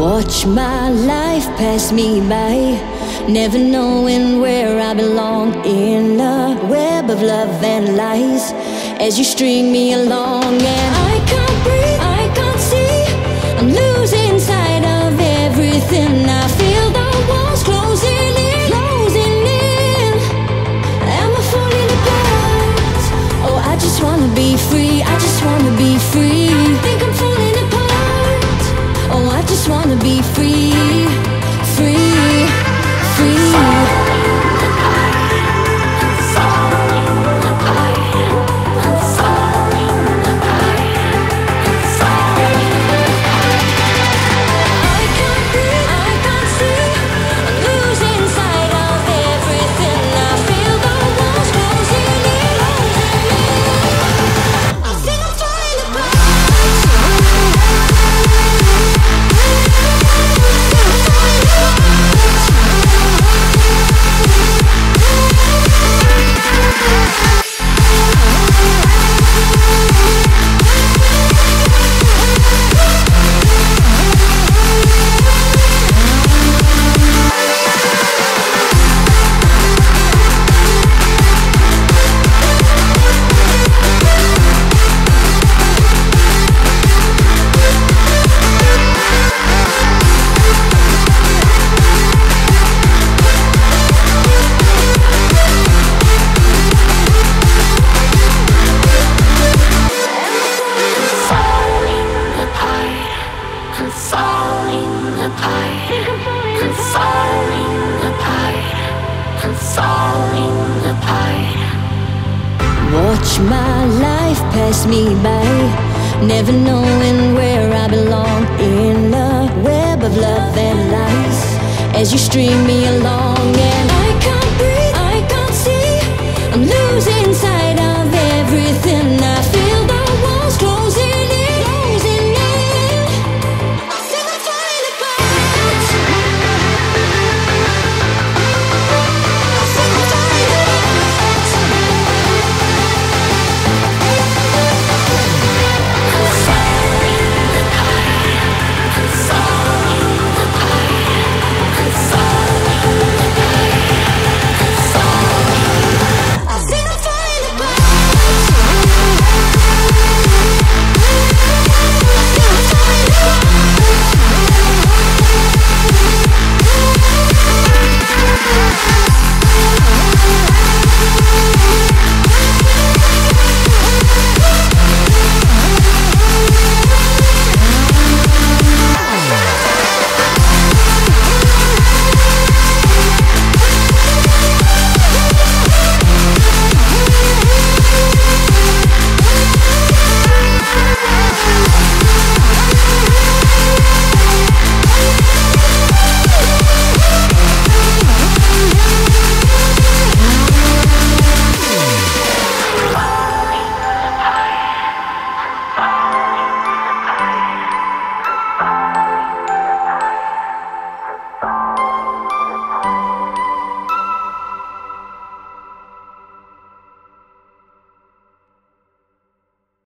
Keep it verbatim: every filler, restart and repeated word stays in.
Watch my life pass me by, never knowing where I belong in a web of love and lies, as you string me along. And I can't breathe, I can't see, I'm losing sight of everything. I feel the walls closing in, closing in. Am I falling apart? Oh, I just wanna be free, I just wanna be free. I think I'm falling apart. Oh, I just wanna be free, free, free. Watch my life pass me by, never knowing where I belong in a web of love and lies, as you string me along. And